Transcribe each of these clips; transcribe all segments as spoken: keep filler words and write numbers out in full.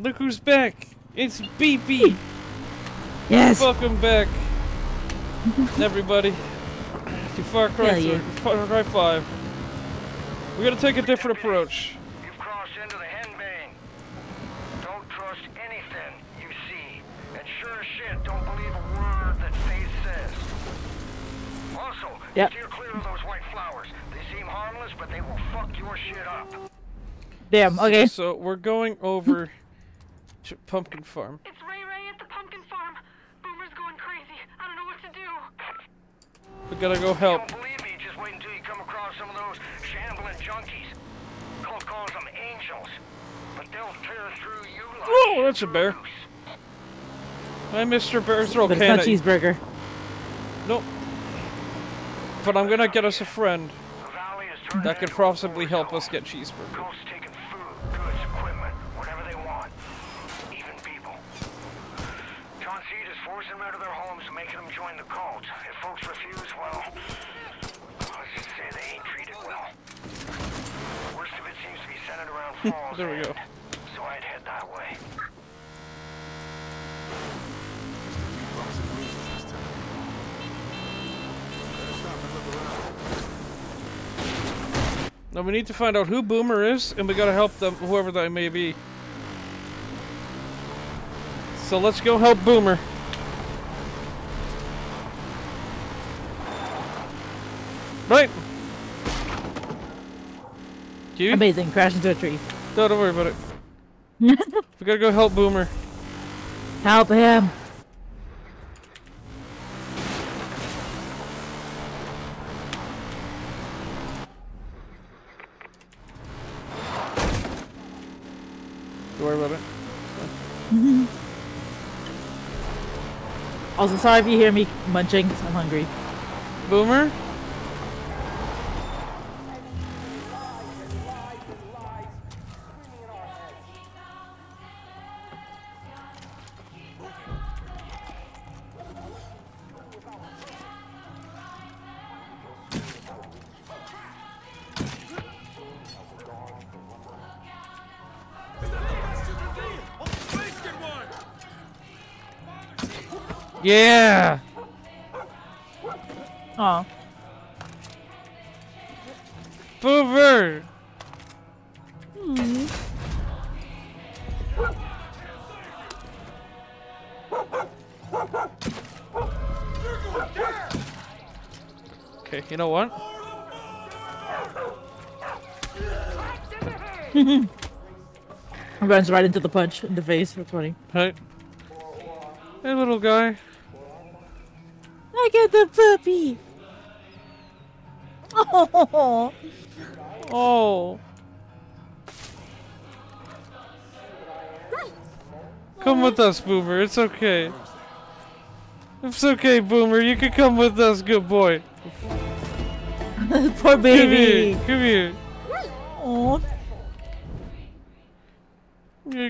Look who's back! It's B B! Yes! Welcome back, everybody, to Far Cry, yeah. Far Cry five. We're gonna take a different approach. You cross into the hen bang. Don't trust anything you see. And sure as shit, don't believe a word that Faith says. Also, yep. Steer clear of those white flowers. They seem harmless, but they will fuck your shit up. Damn, okay. So, so we're going over to Pumpkin Farm. It's Ray Ray at the Pumpkin Farm. Boomer's going crazy. I don't know what to do. We gotta go help. If you don't believe me, just wait until you come across some of those shambling junkies. Cole calls them angels. But they'll tear through you like... Oh, that's a bear. Hi, Mister Bear. Throw a can at you. But it's not Cheeseburger. Nope. But I'm gonna get us a friend that could possibly help us get Cheeseburger. There we go. So I'd head that way. Now we need to find out who Boomer is, and we gotta help them, whoever that may be. So let's go help Boomer. Right. You? Amazing, crash into a tree. No, don't worry about it. We gotta go help Boomer. Help him. Don't worry about it. Also, sorry if you hear me munching, I'm hungry. Boomer? Yeah. Oh. Boomer. Hmm. Okay, you know what? Runs right into the punch in the face. That's funny. Hey. Hey, little guy. I get the puppy. Oh. Oh. Come with us, Boomer. It's okay. It's okay, Boomer. You can come with us, good boy. Poor baby. Come here. Come here.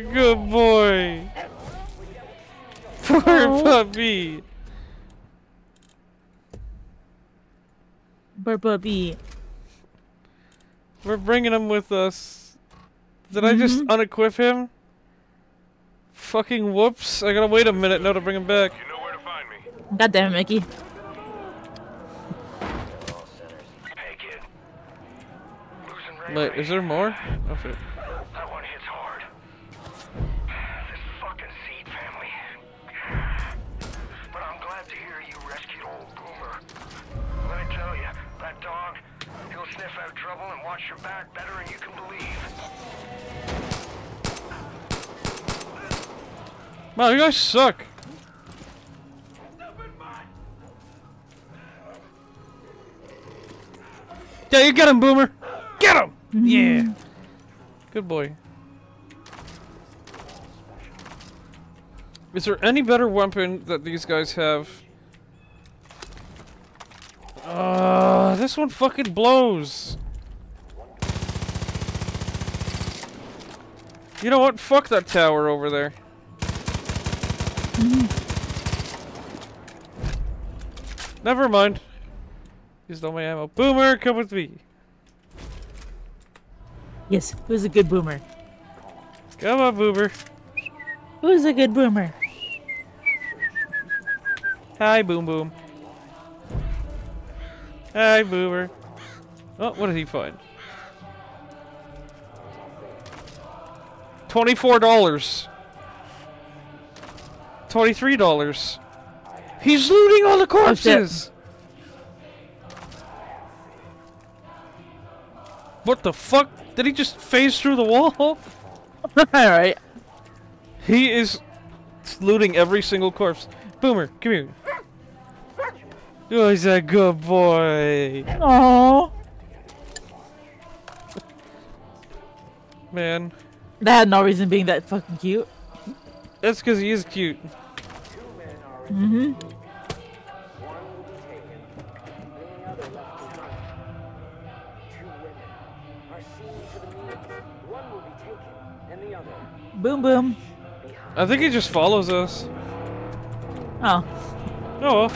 You're a good boy. Poor oh. puppy. Bubby. We're bringing him with us. Did mm-hmm. I just unequip him? Fucking whoops. I gotta wait a minute now to bring him back. You know where to find me. God damn it, Mickey. Wait, is there more? Oh shit. That one hits hard. This fucking seed family. But I'm glad to hear you rescued old Boomer. Let me tell you. That dog, he'll sniff out trouble and watch your back better than you can believe. Wow, you guys suck. Yeah, you get him, Boomer. Get him! Mm-hmm. Yeah. Good boy. Is there any better weapon that these guys have? Uh, this one fucking blows. You know what? Fuck that tower over there. Mm-hmm. Never mind. Used all my ammo. Boomer, come with me. Yes, it was a good Boomer. Come on, Boomer. Who's a good boomer? Hi, Boom Boom. Hi, Boomer. Oh, what did he find? Twenty-four dollars. Twenty-three dollars. He's looting all the corpses. What the fuck? Did he just phase through the wall? All right. He is looting every single corpse. Boomer, come here. Oh, he's a good boy. Aww. Man. That had no reason being that fucking cute. That's because he is cute. Mm-hmm. Boom Boom. I think he just follows us. Oh. Oh.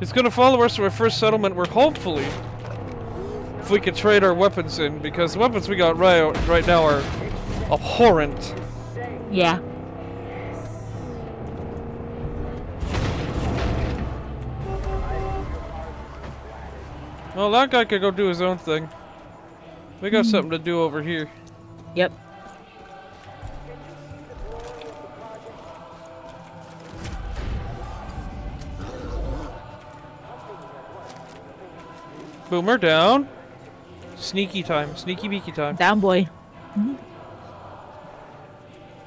He's gonna follow us to our first settlement where hopefully if we could trade our weapons in, because the weapons we got right right now are abhorrent. Yeah. Well, that guy could go do his own thing. We got mm-hmm. something to do over here. Yep. Boomer down. Sneaky time. Sneaky beaky time. Down, boy. Mm-hmm.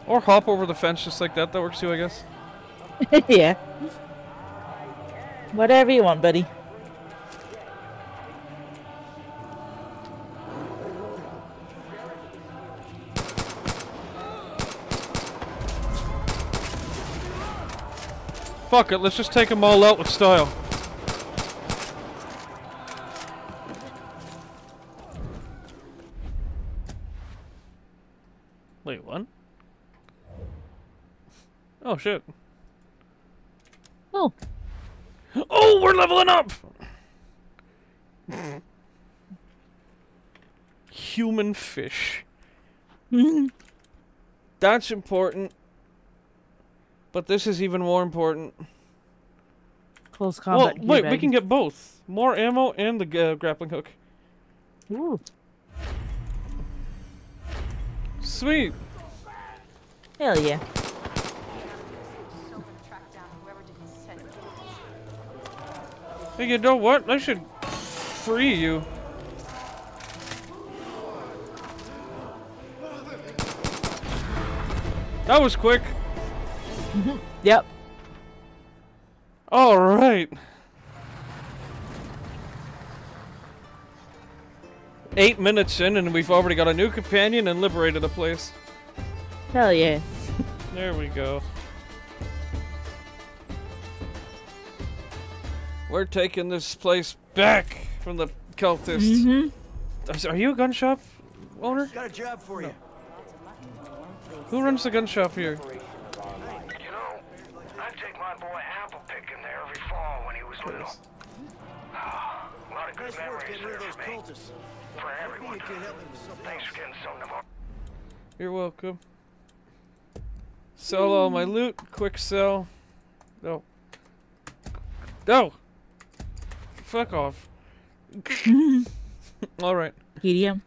Or hop over the fence just like that. That works too, I guess. Yeah. Whatever you want, buddy. Fuck it. Let's just take them all out with style. Wait, what? Oh, shit. Oh. Oh, we're leveling up! Human fish. That's important. But this is even more important. Close combat. Well, wait, bag. We can get both. More ammo and the uh, grappling hook. Ooh. Sweet. Hell yeah. Hey, you know what? I should free you. That was quick. Yep. All right. Eight minutes in, and we've already got a new companion and liberated the place. Hell yeah. There we go. We're taking this place back from the cultists. Mm-hmm. Are you a gun shop owner? Got a job for no. you. Who runs the gun shop here? You know, I take my boy apple picking there every fall when he was little. Oh, a lot of good nice memories there for me. Cultists. For everyone. Thanks for getting some of our. You're welcome. Sell all my loot. Quick sell. No. No! Fuck off. Alright. E D M.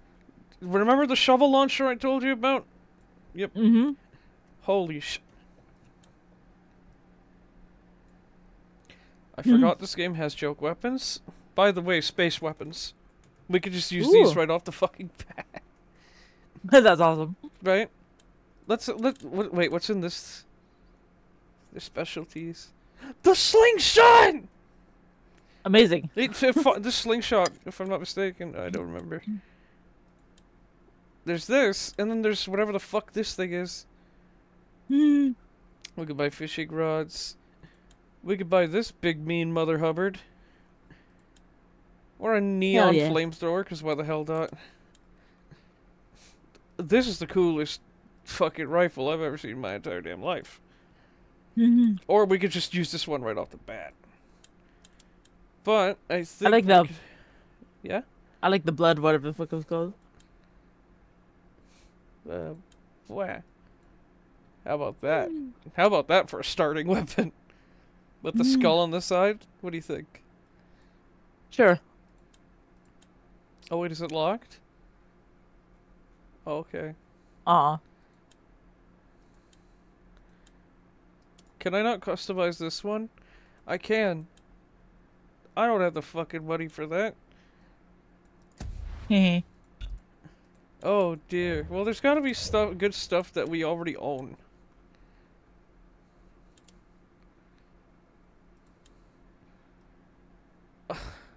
Remember the shovel launcher I told you about? Yep. Mm-hmm. Holy sh... I mm-hmm. forgot this game has joke weapons. By the way, space weapons. We could just use Ooh. these right off the fucking bat. That's awesome. Right? Let's let wait, what's in this? Their specialties. The slingshot! Amazing. It, it, the slingshot, if I'm not mistaken. I don't remember. There's this, and then there's whatever the fuck this thing is. Mm. We could buy fishing rods. We could buy this big mean Mother Hubbard. Or a neon yeah. flamethrower, because why the hell not? This is the coolest fucking rifle I've ever seen in my entire damn life. Mm-hmm. Or we could just use this one right off the bat. But I think I like the could... yeah. I like the blood, whatever the fuck it was called. Uh, where? How about that? How about that for a starting weapon? With the skull on the side? What do you think? Sure. Oh, wait, is it locked? Oh, okay. Aw. Uh-uh. Can I not customize this one? I can. I don't have the fucking money for that. Heh. Oh dear. Well, there's gotta be stuff, good stuff that we already own.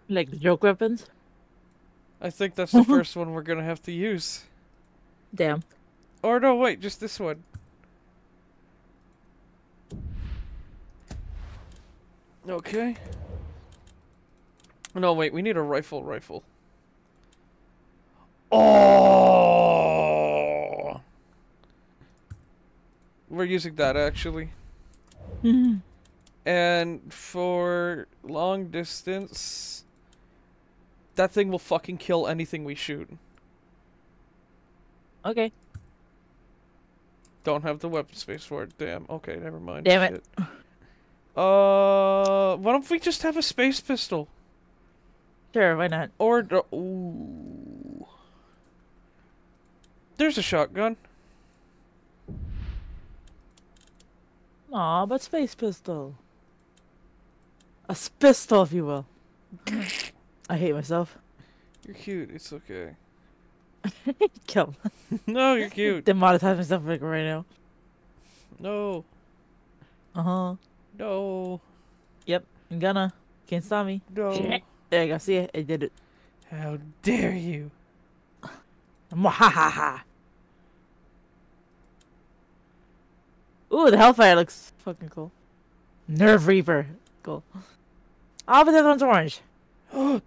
Like the joke weapons? I think that's the first one we're gonna have to use. Damn. Or no, wait, just this one. Okay. No, wait, we need a rifle rifle. Oh! We're using that, actually. Mm-hmm. And for long distance, that thing will fucking kill anything we shoot. Okay. Don't have the weapon space for it. Damn. Okay, never mind. Damn Shit. it. Uh, why don't we just have a space pistol? Sure, why not? Or, uh, ooh. There's a shotgun. Aw, but space pistol. A spistol, if you will. I hate myself. You're cute, it's okay. Come on. No, you're cute. Demonetize myself like right now. No. Uh-huh. No. Yep, I'm gonna. Can't stop me. No. There you go, see it? I did it. How dare you! Mwahahaha! Ooh, the Hellfire looks fucking cool. Nerve Reaper. Cool. Ah, oh, but that one's orange.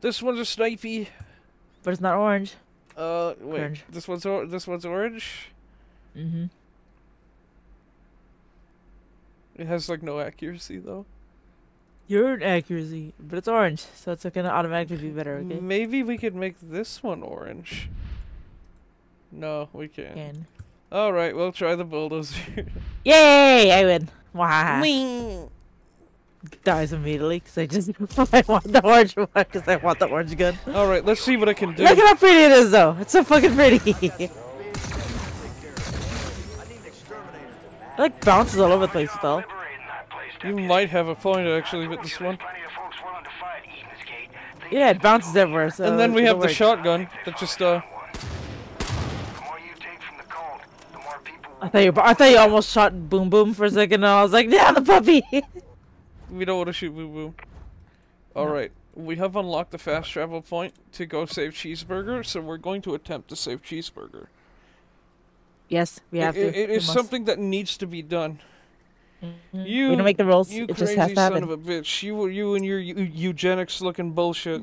This one's a snipey. But it's not orange. Uh, wait. Orange. This one's or this one's orange? Mm-hmm. It has, like, no accuracy, though. Your accuracy, but it's orange, so it's gonna automatically be better, okay? Maybe we could make this one orange. No, we can't. Can. Alright, we'll try the bulldozer. Yay! I win. Wow. Wing! Dies immediately, because I just I want the orange one, because I want the orange gun. Alright, let's see what I can do. Look at how pretty it is, though. It's so fucking pretty. It, like, bounces all over the place, though. You might have a point, actually, with this one. Yeah, it bounces everywhere, so... And then we have the shotgun that just, uh... I thought you, I thought you almost shot Boom Boom for a second, and I was like, yeah, the puppy! We don't want to shoot Boom Boom. Alright, we have unlocked the fast travel point to go save Cheeseburger, so we're going to attempt to save Cheeseburger. Yes, we have it, to. It is something that needs to be done. Mm-hmm. You, we don't make the rules. You it crazy just has to happen. Son of a bitch! You, you and your you, eugenics-looking bullshit.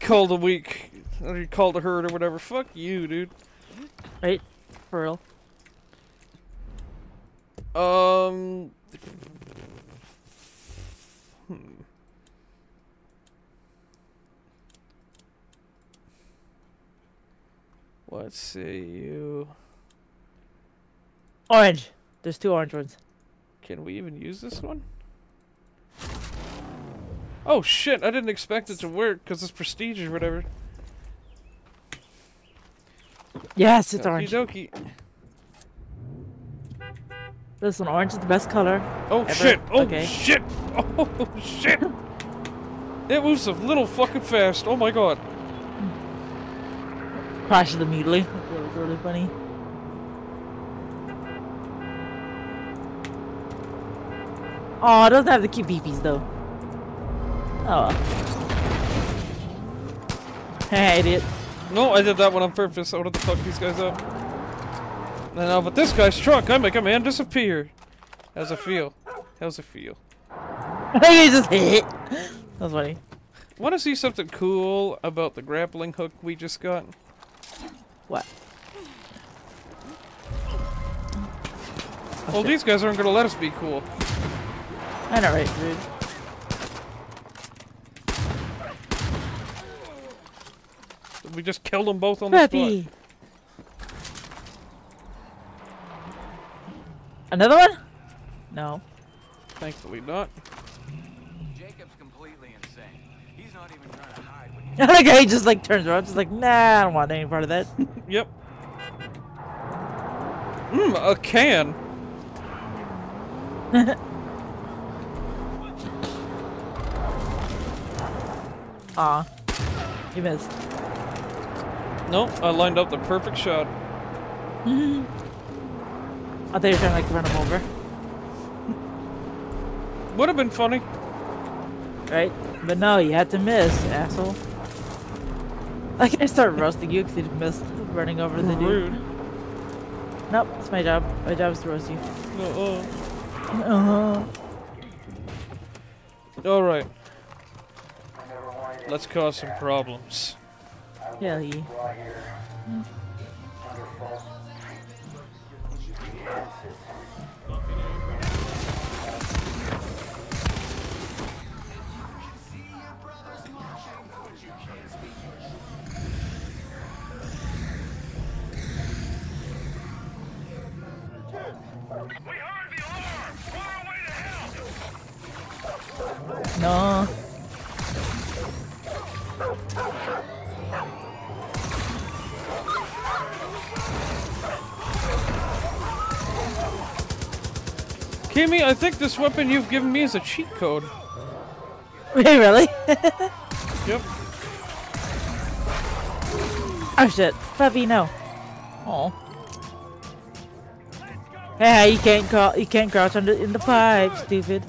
Call the weak, or you call the herd, or whatever. Fuck you, dude. Right, for real. Um. Hmm. Let's see you. Orange. There's two orange ones. Can we even use this one? Oh shit, I didn't expect it to work because it's prestige or whatever. Yes, it's orange. Okey dokey. Listen, orange is the best color. Oh ever. Shit! Oh okay. Shit! Oh shit! It moves a little fucking fast. Oh my god. Crashes immediately. That was really funny. Oh, it doesn't have the cute beepies though. Oh. Hey, idiot. No, I did that one on purpose. I wanted to fuck these guys up. And now, but this guy's truck, I make a man disappear. How's it feel? How's it feel? He just hit. That was funny. Want to see something cool about the grappling hook we just got? What? Oh, well, shit. These guys aren't gonna let us be cool. I know, right, dude. So we just killed them both on Preppy. the spot. Another one? No. Thankfully not. Jacob's completely insane. He's not even trying to hide when he... That guy just like turns around, just like, nah, I don't want any part of that. Yep. Mmm, a can. Aw. You missed. Nope, I lined up the perfect shot. I thought you were trying to like run him over. Would have been funny. Right? But no, you had to miss, asshole. I can't start roasting you because you missed running over the dude. Rude. Nope, it's my job. My job is to roast you. Uh-uh. Uh-huh. Alright. Let's cause some problems. Yeah, he. Mm. No. Kimmy, I think this weapon you've given me is a cheat code. Wait, really? Yep. Oh shit. Puppy, no. Oh. Hey, you can't call you can't crouch under in the pipe, stupid.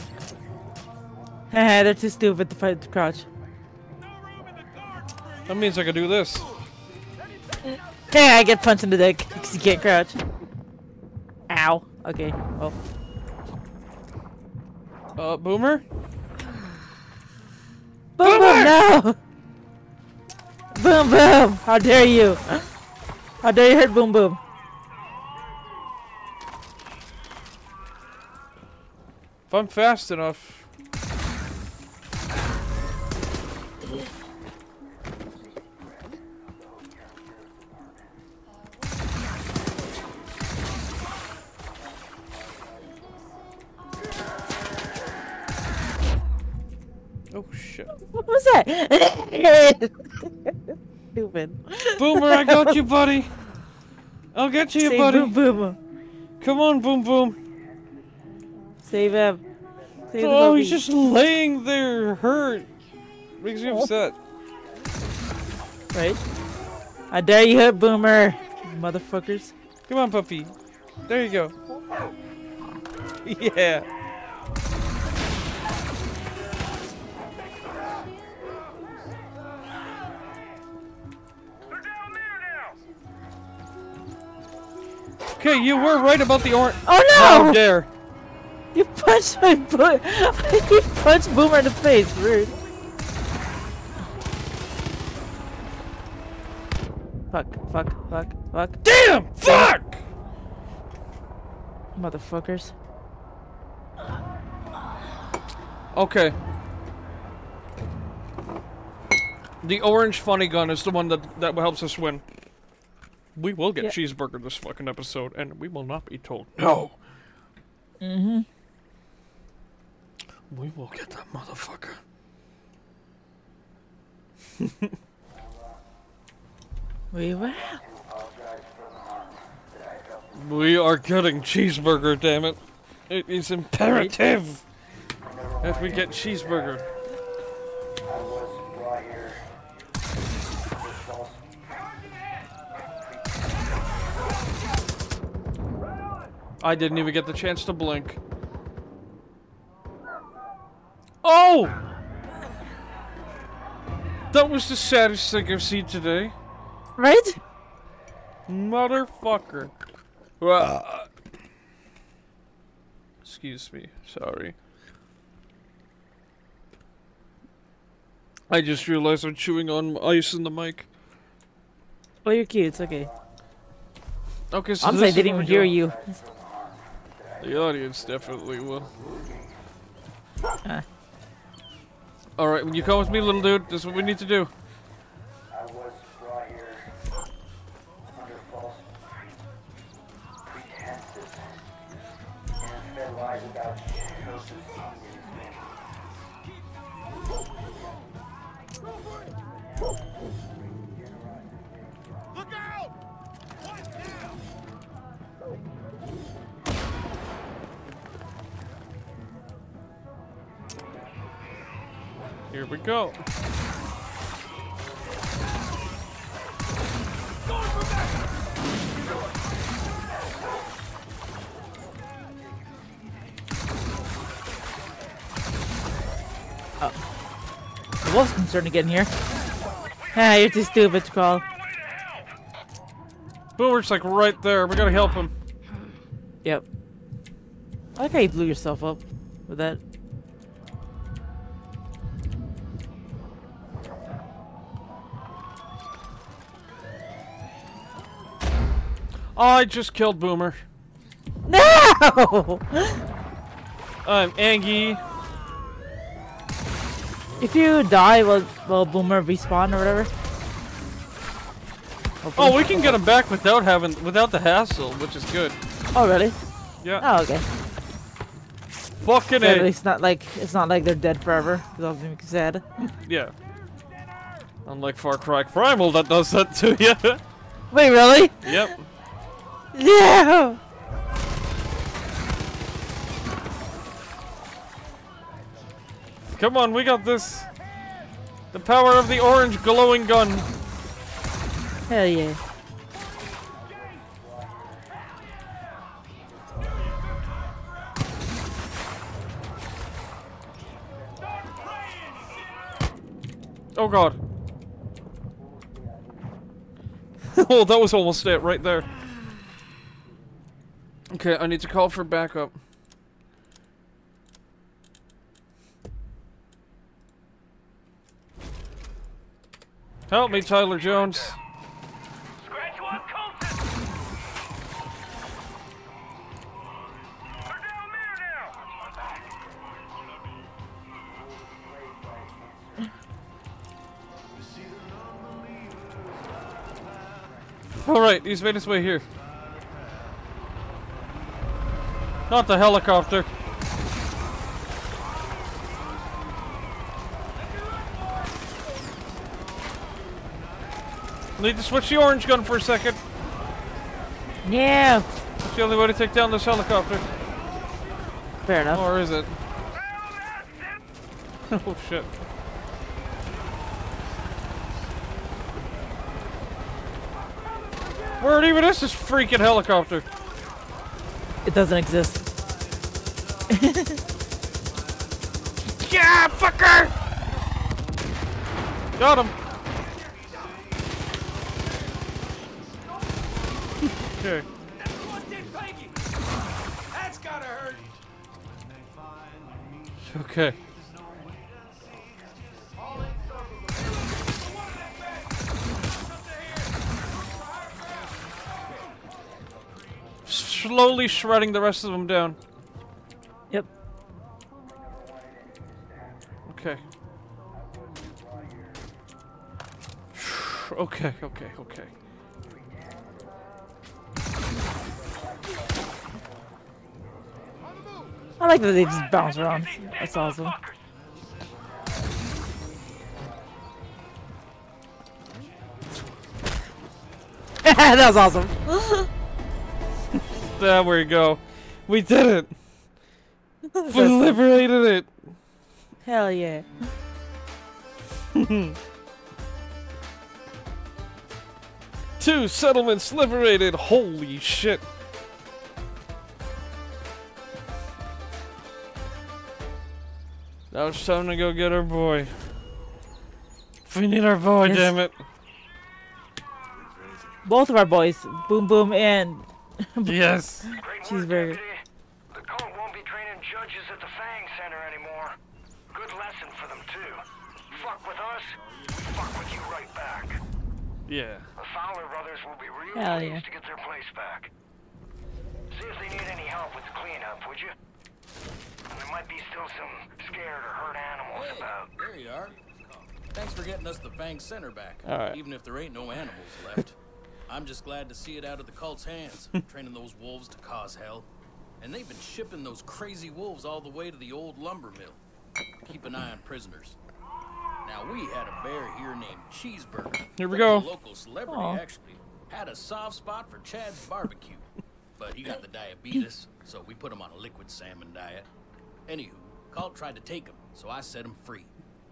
Haha, they're too stupid to fight the crouch. That means I can do this. Hey, I get punched in the dick because you can't crouch. Ow. Okay. Oh. Uh, Boomer? Boom, Boomer! Boom, no! Boom, boom! How dare you! How dare you hurt Boom, boom! If I'm fast enough. Oh shit. What was that? Stupid. Boomer, I got you, buddy. I'll get you, Save buddy. Boom, Boomer. Come on, Boom, Boom. Save him. Save oh, he's just laying there, hurt. Makes me upset. Right? I dare you hit Boomer, motherfuckers. Come on, puppy. There you go. Yeah. Okay, you were right about the orange. Oh no! How dare! You punched my boot. You punched Boomer in the face. Rude. Fuck! Fuck! Fuck! Fuck! Damn! Fuck! Motherfuckers. Okay. The orange funny gun is the one that that helps us win. We will get yep. Cheeseburger this fucking episode, and we will not be told no. Mm-hmm. We will get that motherfucker. We will. We are getting Cheeseburger, damn it. It is imperative that we get Cheeseburger. I didn't even get the chance to blink. Oh! That was the saddest thing I've seen today. Right? Motherfucker. Uh. Excuse me. Sorry. I just realized I'm chewing on ice in the mic. Oh, you're cute. It's okay. Okay, so I'm saying they didn't even hear you. The audience definitely will. Uh. Alright, when you come with me, little dude, this is what we need to do. I was brought here under false pretenses. alive without you. Look out! Watch now! Here we go. I was concerned again here. Ah, you're too stupid to call. Boomer's like right there. We gotta help him. Yep. I like how you blew yourself up with that. I just killed Boomer. No! I'm Angie. If you die, will, will Boomer respawn or whatever? Hopefully. Oh, we can get him back without having without the hassle, which is good. Oh, really? Yeah. Oh, okay. Fucking it. It's not like it's not like they're dead forever. Because that was sad. Yeah. Unlike Far Cry Primal, that does that to you. Wait, really? Yep. Yeah. Come on, we got this. The power of the orange glowing gun. Hell yeah. Oh god. Oh, that was almost it right there. Okay, I need to call for backup. Help me, Tyler Jones. Scratch one, Colton. They're down there now. All right, he's made his way here. Not the helicopter. Need to switch the orange gun for a second. Yeah. It's the only way to take down this helicopter. Fair enough. Or is it? Oh shit. Where even is this freaking helicopter? It doesn't exist. Yeah, fucker! Got him. Okay. That's gotta hurt. Okay. Slowly shredding the rest of them down. Yep. Okay. Okay, okay, okay. I like that they just bounce around. That's awesome. That was awesome. There we go. We did it. We liberated it. Hell yeah. Two settlements liberated. Holy shit. Now it's time to go get our boy. We need our boy, yes. Damn it. Both of our boys, Boom Boom and yes. Cheeseburger. The cult won't be training judges at the Fang Center anymore. Good lesson for them too. Fuck with us, we fuck with you right back. Yeah. The Fowler brothers will be real pleased yeah. to get their place back. See if they need any help with the cleanup, would you? There might be still some scared or hurt animals hey, about. There you are. Thanks for getting us the Fang Center back. All right. Even if there ain't no animals left. I'm just glad to see it out of the cult's hands. Training those wolves to cause hell. And they've been shipping those crazy wolves all the way to the old lumber mill. Keep an eye on prisoners. Now, we had a bear here named Cheeseburger. Here we go. The local celebrity Aww. actually had a soft spot for Chad's barbecue. But he got the diabetes, so we put him on a liquid salmon diet. Anywho, Colt tried to take him, so I set him free.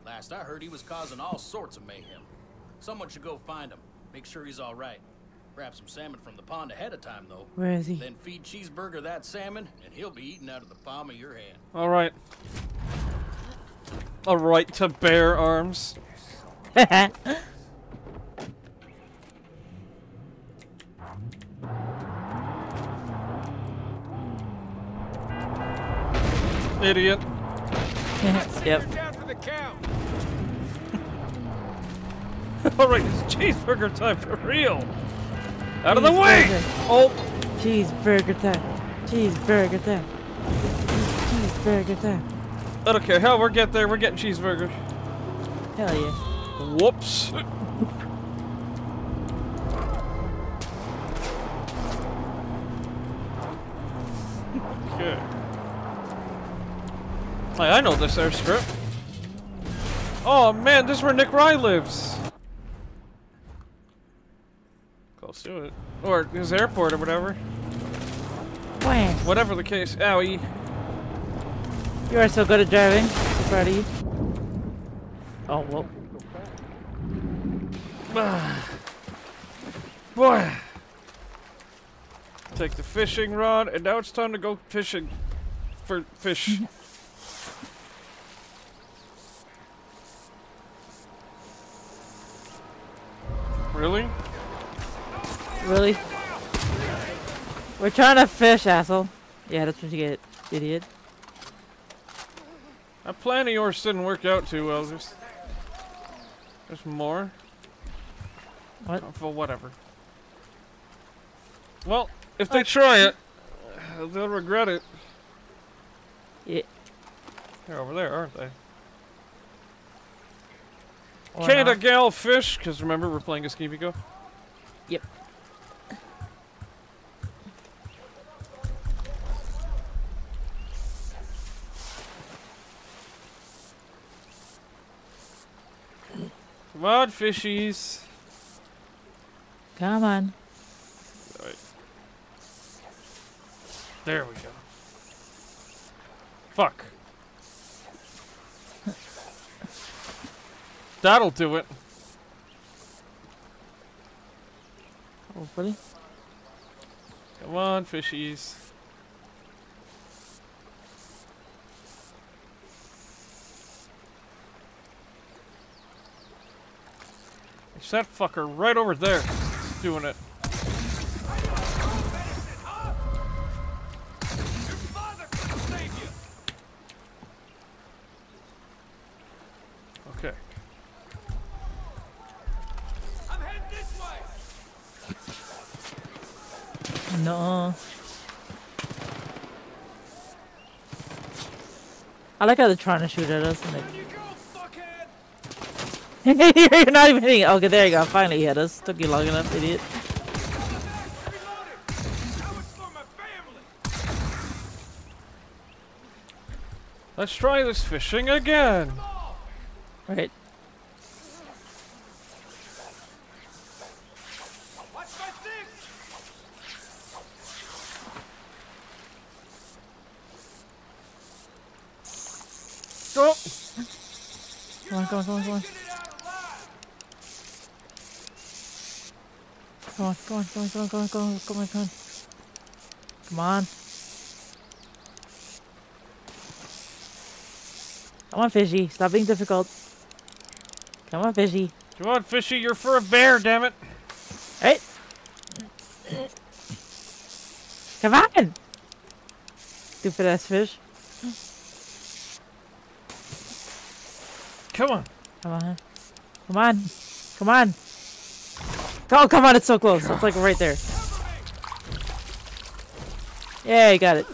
Last I heard, he was causing all sorts of mayhem. Someone should go find him. Make sure he's all right. Grab some salmon from the pond ahead of time, though. Where is he? Then feed Cheeseburger that salmon, and he'll be eaten out of the palm of your hand. All right. A right to bear arms. Idiot. Yep. Alright, it's Cheeseburger time for real. Out of the way! Oh! Cheeseburger time. Cheeseburger time. Cheeseburger time. I don't care how we get there, we're getting cheeseburgers. Hell yeah. Whoops. Okay. Hey, I know this airstrip. Oh man, this is where Nick Rye lives. Close to it. Or his airport or whatever. Where? Whatever the case. Owie. You are so good at driving. So proud of you. Oh, whoa. Ah. Boy. Take the fishing rod, and now it's time to go fishing. For fish. Really? Really? We're trying to fish, asshole. Yeah, that's what you get, idiot. That plan of yours didn't work out too well. There's, there's more. What? Oh, well, whatever. Well, if they try it, they'll regret it. Yeah. They're over there, aren't they? Or Can't not. a gal fish? Because remember, we're playing a Skibiko. Yep. Come on, fishies. Come on. All right. There we go. Fuck. That'll do it. Hopefully. Come on, fishies. It's that fucker right over there doing it. Okay. I'm headed this way. No. I like how they're trying to shoot at us and they You're not even hitting it. Okay, there you go. Finally hit us. Took you long enough, idiot. Let's try this fishing again. Right. Go. Come on, come on, come on, come on. Come on, come on, come on, come on, come on, come on, come on, come on. Come on. Come on, fishy. Stop being difficult. Come on, fishy. Come on, fishy. You're for a bear, damn it. Hey. Come on. Stupid ass fish. Come on. Come on. Come on. Come on. Oh, come on, it's so close. It's like right there. Yeah, you got it.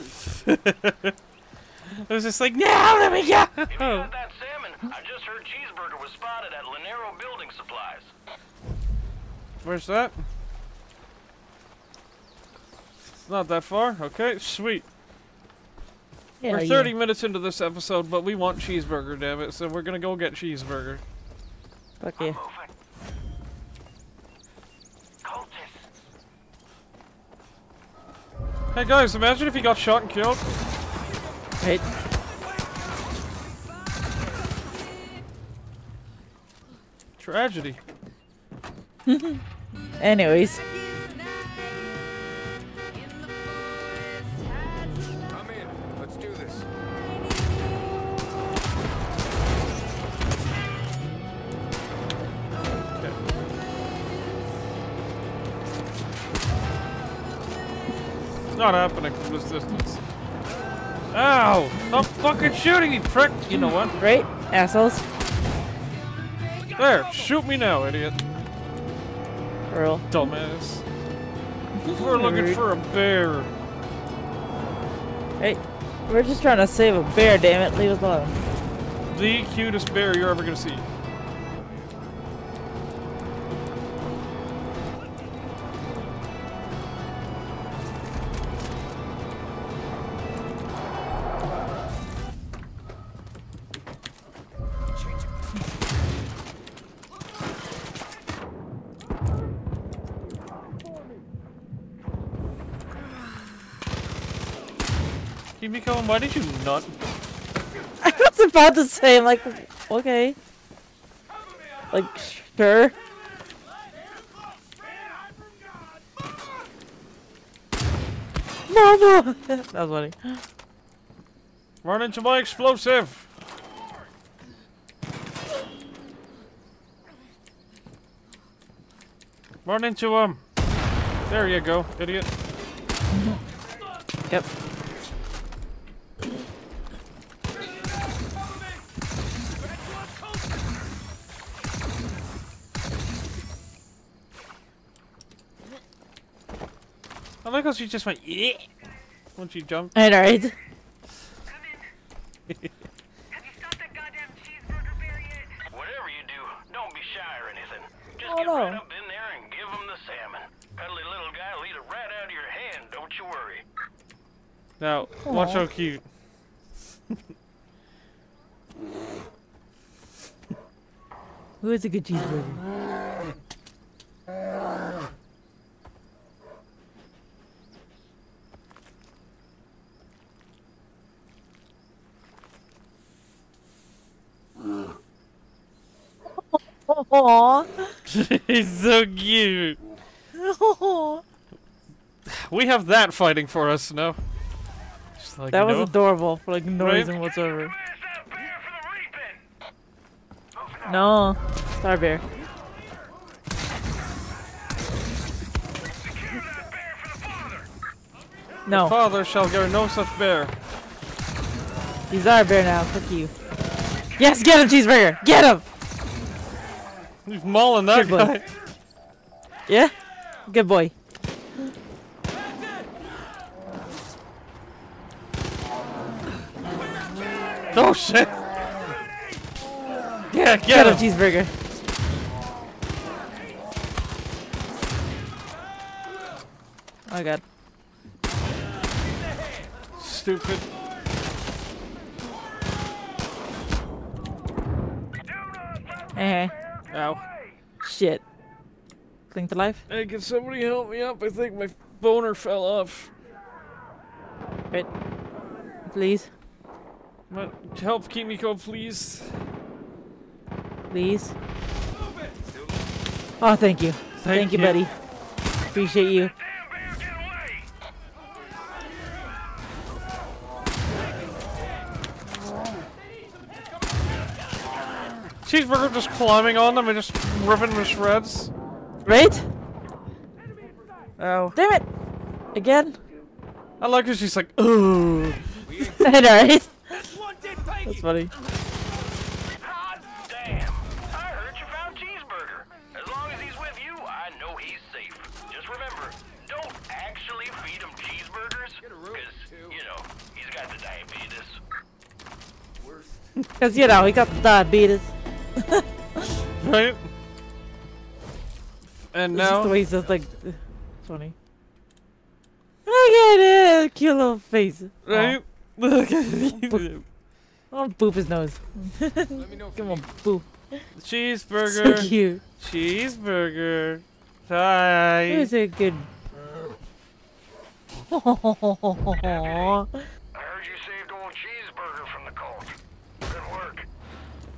I was just like, now let me go! If you got that salmon, I just heard Cheeseburger was spotted at Lanero Building Supplies. Where's that? It's not that far. Okay, sweet. Yeah, we're thirty yeah. minutes into this episode, but we want Cheeseburger, damn it! So we're gonna go get Cheeseburger. Fuck yeah. Hey guys, imagine if he got shot and killed. Hey. Tragedy. Anyways. Not happening from this distance. Ow! Stop fucking shooting, you prick! You know what? Right? Assholes. There! Shoot me now, idiot. Girl. Dumbass. We're looking for a bear. Hey, we're just trying to save a bear, damn it. Leave us alone. The cutest bear you're ever gonna see. Miko, why did you not? I was about to say, I'm like, okay. Like, sure. Mama! That was funny. Run into my explosive! Run into him! There you go, idiot. Yep. I like how she just went yeah when she jumped. All right, all right. Have you stopped that goddamn cheeseburger bear yet? Whatever you do, don't be shy or anything. Just oh, get no. right up in there and give him the salmon. Cuddly little guy will eat it right out of your hand. Don't you worry. Now aww. Watch how cute. Who is a good cheeseburger? Aww. He's so cute. Aww. We have that fighting for us now. Just like, that was no. adorable for like no right? reason whatsoever. No, Star Bear. No. The father shall go no such bear. He's our bear now. Fuck you. Yes, get him, Cheeseburger. Get him. He's mauling that guy. Yeah? Good boy. Oh shit! Yeah, get, get him. him! Cheeseburger. Oh god. Stupid. Eh. Uh-huh. Ow. Shit. Cling to life? Hey, can somebody help me up? I think my boner fell off. Wait. Please. What? Help Kimiko, please. Please. Oh, thank you. Thank, thank you, you, buddy. Appreciate you. Cheeseburger just climbing on them and just ripping them to shreds. Right? Oh. Damn it! Again? I like her, she's like, ooh. Alright. That's funny. Ah, damn. I heard you found Cheeseburger. As long as he's with you, I know he's safe. Just remember, don't actually feed him cheeseburgers, because, you know, he's got the diabetes. Because, you know, he got the diabetes. Right? And now... It's just the way he's just like... Funny. Look at it! Cute little face. Right? Oh. I'll boop his nose. Let me know. Come on, boop. Cheeseburger. So cute. Cheeseburger. Hi. Here's a good. Aww. I heard you saved old Cheeseburger from the cult. Good work.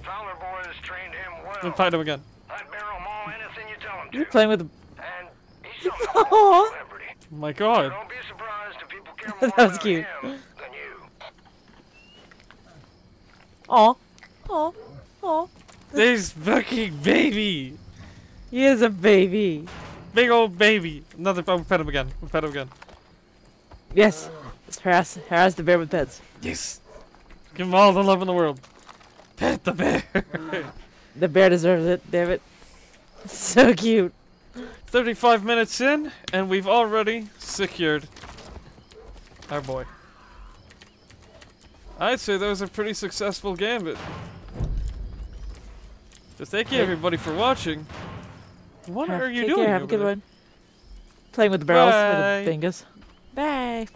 Fowler boy has trained him well. Let's find him again. I'd barrel him all anything you tell him to. You're playing with him. And he's something cool celebrity. Oh my god. Don't be surprised if people care more that was cute. Him than you. Aw. Aw. Aw. This fucking baby. He is a baby. Big old baby. Another. Oh, we fed him again. We fed him again. Yes. Let's harass, harass the bear with pets. Yes. Give him all the love in the world. Pet the bear. The bear deserves it, damn it. So cute. thirty-five minutes in, and we've already secured our boy. I'd say that was a pretty successful gambit. So thank you everybody for watching. What have, are you doing? Care, have a good there? One. Playing with the barrels, with the fingers. Bye.